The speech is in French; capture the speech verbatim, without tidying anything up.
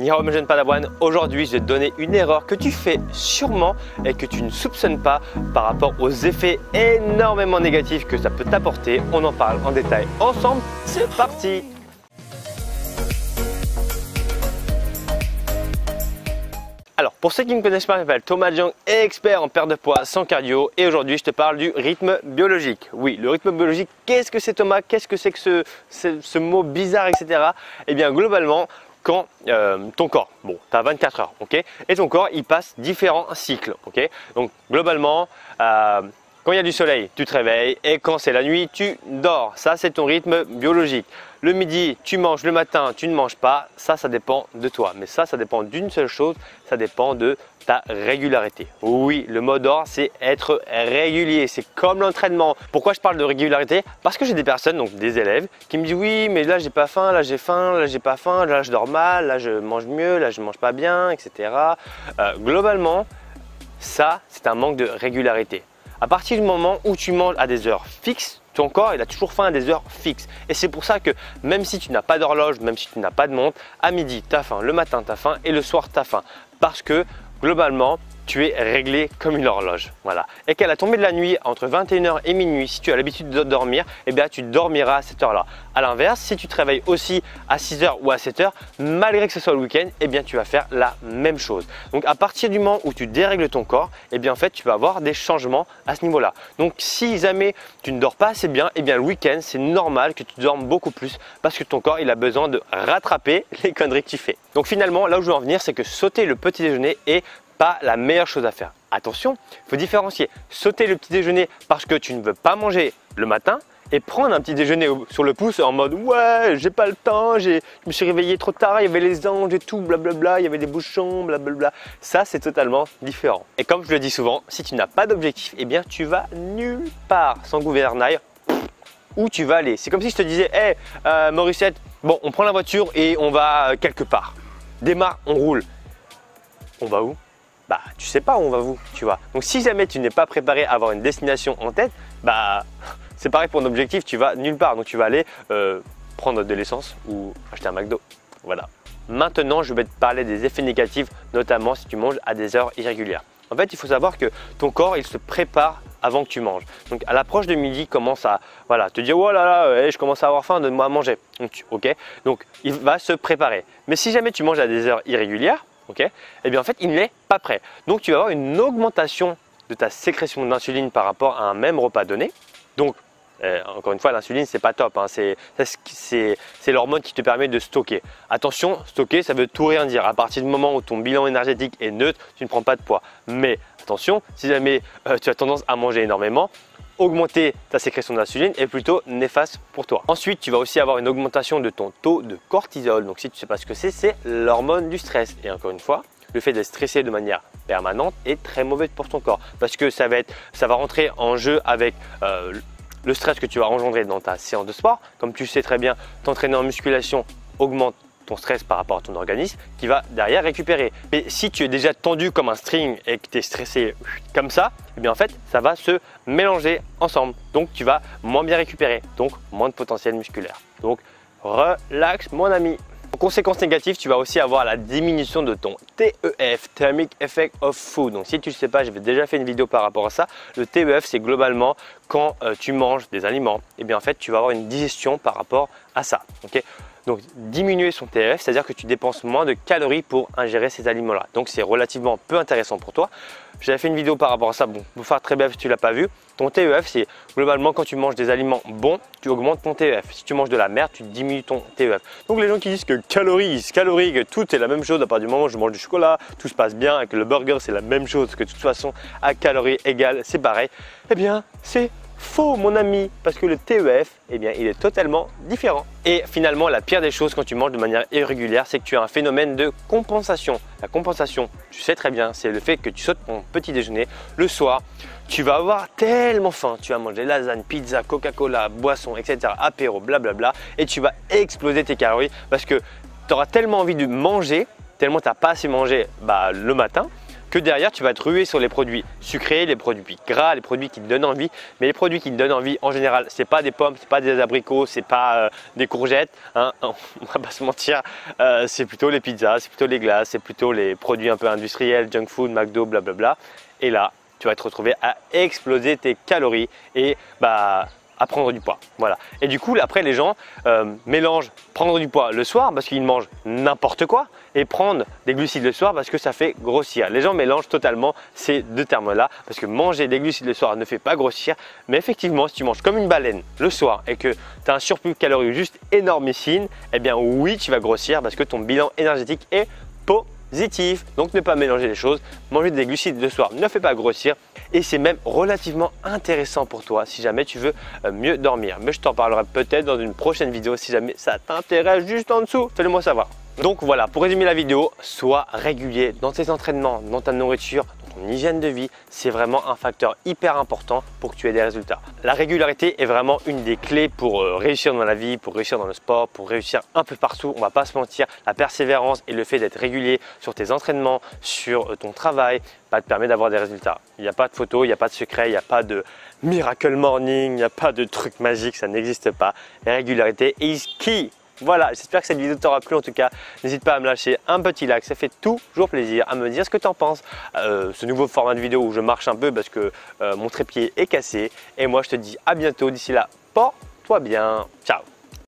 Ni homme, jeune Padawan, aujourd'hui je vais te donner une erreur que tu fais sûrement et que tu ne soupçonnes pas par rapport aux effets énormément négatifs que ça peut t'apporter. On en parle en détail ensemble, c'est parti! Alors, pour ceux qui ne me connaissent pas, je m'appelle Thomas Jong, expert en perte de poids sans cardio, et aujourd'hui je te parle du rythme biologique. Oui, le rythme biologique, qu'est-ce que c'est Thomas? Qu'est-ce que c'est que ce, ce, ce mot bizarre, et cetera. Eh bien, globalement, quand euh, ton corps, bon, tu as vingt-quatre heures, ok, et ton corps, il passe différents cycles, ok. Donc, globalement, euh, quand il y a du soleil, tu te réveilles, et quand c'est la nuit, tu dors. Ça, c'est ton rythme biologique. Le midi, tu manges, le matin, tu ne manges pas, ça, ça dépend de toi. Mais ça, ça dépend d'une seule chose, ça dépend de ta régularité. Oui, le mot d'ordre, c'est être régulier, c'est comme l'entraînement. Pourquoi je parle de régularité? Parce que j'ai des personnes, donc des élèves, qui me disent « oui, mais là, j'ai pas faim, là, j'ai faim, là, j'ai pas faim, là, je dors mal, là, je mange mieux, là, je mange pas bien, et cetera » euh, Globalement, ça, c'est un manque de régularité. À partir du moment où tu manges à des heures fixes, ton corps, il a toujours faim à des heures fixes. Et c'est pour ça que même si tu n'as pas d'horloge, même si tu n'as pas de montre, à midi, tu as faim, le matin, tu as faim et le soir, tu as faim. Parce que globalement, tu es réglé comme une horloge. Voilà. Et qu'à la tombée de la nuit, entre vingt et une heures et minuit, si tu as l'habitude de dormir, eh bien, tu dormiras à cette heure-là. À l'inverse, si tu te réveilles aussi à six heures ou à sept heures, malgré que ce soit le week-end, eh bien, tu vas faire la même chose. Donc, à partir du moment où tu dérègles ton corps, eh bien, en fait, tu vas avoir des changements à ce niveau-là. Donc, si jamais tu ne dors pas assez bien, eh bien, le week-end, c'est normal que tu dormes beaucoup plus parce que ton corps, il a besoin de rattraper les conneries que tu fais. Donc, finalement, là où je veux en venir, c'est que sauter le petit déjeuner est pas la meilleure chose à faire. Attention, il faut différencier. Sauter le petit déjeuner parce que tu ne veux pas manger le matin et prendre un petit déjeuner sur le pouce en mode ouais, j'ai pas le temps, je me suis réveillé trop tard, il y avait les anges et tout, blablabla, il y avait des bouchons, blablabla. Ça, c'est totalement différent. Et comme je le dis souvent, si tu n'as pas d'objectif, eh bien tu vas nulle part sans gouvernail. Où tu vas aller? C'est comme si je te disais, hey, euh, Mauricette, bon, on prend la voiture et on va quelque part. Démarre, on roule. On va où? Bah, tu sais pas où on va vous, tu vois. Donc, si jamais tu n'es pas préparé à avoir une destination en tête, bah, c'est pareil pour ton objectif, tu vas nulle part. Donc, tu vas aller euh, prendre de l'essence ou acheter un McDo. Voilà. Maintenant, je vais te parler des effets négatifs, notamment si tu manges à des heures irrégulières. En fait, il faut savoir que ton corps, il se prépare avant que tu manges. Donc, à l'approche de midi, commence à voilà, te dire « oh là là, euh, je commence à avoir faim, donne-moi à manger. » Ok. Donc, il va se préparer. Mais si jamais tu manges à des heures irrégulières, ok, eh bien en fait, il n'est pas prêt. Donc, tu vas avoir une augmentation de ta sécrétion d'insuline par rapport à un même repas donné. Donc, euh, encore une fois, l'insuline, c'est pas top. Hein. C'est l'hormone qui te permet de stocker. Attention, stocker, ça veut tout rien dire. À partir du moment où ton bilan énergétique est neutre, tu ne prends pas de poids. Mais attention, si jamais euh, tu as tendance à manger énormément, augmenter ta sécrétion d'insuline est plutôt néfaste pour toi. Ensuite, tu vas aussi avoir une augmentation de ton taux de cortisol. Donc, si tu ne sais pas ce que c'est, c'est l'hormone du stress. Et encore une fois, le fait d'être stressé de manière permanente est très mauvais pour ton corps parce que ça va être, ça va rentrer en jeu avec euh, le stress que tu vas engendrer dans ta séance de sport. Comme tu sais très bien, t'entraîner en musculation augmente ton stress par rapport à ton organisme qui va derrière récupérer. Mais si tu es déjà tendu comme un string et que tu es stressé comme ça, eh bien en fait, ça va se mélanger ensemble. Donc, tu vas moins bien récupérer, donc moins de potentiel musculaire. Donc, relax mon ami. En conséquence négative, tu vas aussi avoir la diminution de ton T E F, Thermic Effect of Food. Donc, si tu ne sais pas, j'avais déjà fait une vidéo par rapport à ça. Le T E F, c'est globalement quand euh, tu manges des aliments, et eh bien en fait, tu vas avoir une digestion par rapport à ça. Ok. Donc, diminuer son T E F, c'est-à-dire que tu dépenses moins de calories pour ingérer ces aliments-là. Donc, c'est relativement peu intéressant pour toi. J'avais fait une vidéo par rapport à ça. Bon, pour faire très bref, si tu ne l'as pas vu, ton T E F, c'est globalement quand tu manges des aliments bons, tu augmentes ton T E F. Si tu manges de la merde, tu diminues ton T E F. Donc, les gens qui disent que calories, calories, que tout est la même chose à partir du moment où je mange du chocolat, tout se passe bien et que le burger, c'est la même chose, que de toute façon, à calories égales, c'est pareil, eh bien, c'est faux mon ami, parce que le T E F, eh bien, il est totalement différent. Et finalement, la pire des choses quand tu manges de manière irrégulière, c'est que tu as un phénomène de compensation. La compensation, tu sais très bien, c'est le fait que tu sautes ton petit déjeuner le soir. Tu vas avoir tellement faim, tu vas manger lasagne, pizza, Coca-Cola, boisson, et cetera, apéro, blablabla, et tu vas exploser tes calories parce que tu auras tellement envie de manger, tellement tu n'as pas assez mangé bah, le matin, que derrière tu vas te ruer sur les produits sucrés, les produits gras, les produits qui te donnent envie. Mais les produits qui te donnent envie en général, c'est pas des pommes, c'est pas des abricots, c'est pas euh, des courgettes, hein, on va pas se mentir, euh, c'est plutôt les pizzas, c'est plutôt les glaces, c'est plutôt les produits un peu industriels, junk food, McDo, blablabla. Et là, tu vas te retrouver à exploser tes calories et bah à prendre du poids, voilà. Et du coup, après, les gens euh, mélangent prendre du poids le soir parce qu'ils mangent n'importe quoi et prendre des glucides le soir parce que ça fait grossir. Les gens mélangent totalement ces deux termes-là parce que manger des glucides le soir ne fait pas grossir. Mais effectivement, si tu manges comme une baleine le soir et que tu as un surplus calorique juste énormissime, eh bien oui, tu vas grossir parce que ton bilan énergétique est positif. Positif. Donc ne pas mélanger les choses, manger des glucides le soir ne fait pas grossir et c'est même relativement intéressant pour toi si jamais tu veux mieux dormir. Mais je t'en parlerai peut-être dans une prochaine vidéo si jamais ça t'intéresse, juste en dessous, fais-le moi savoir. Donc voilà, pour résumer la vidéo, sois régulier dans tes entraînements, dans ta nourriture, dans ton hygiène de vie, c'est vraiment un facteur hyper important pour que tu aies des résultats. La régularité est vraiment une des clés pour réussir dans la vie, pour réussir dans le sport, pour réussir un peu partout, on va pas se mentir. La persévérance et le fait d'être régulier sur tes entraînements, sur ton travail, bah, te permet d'avoir des résultats. Il n'y a pas de photo, il n'y a pas de secret, il n'y a pas de miracle morning, il n'y a pas de truc magique, ça n'existe pas. La régularité is key. Voilà, j'espère que cette vidéo t'aura plu en tout cas. N'hésite pas à me lâcher un petit like, ça fait toujours plaisir, à me dire ce que tu en penses. Euh, ce nouveau format de vidéo où je marche un peu parce que euh, mon trépied est cassé. Et moi je te dis à bientôt, d'ici là, porte-toi bien, ciao.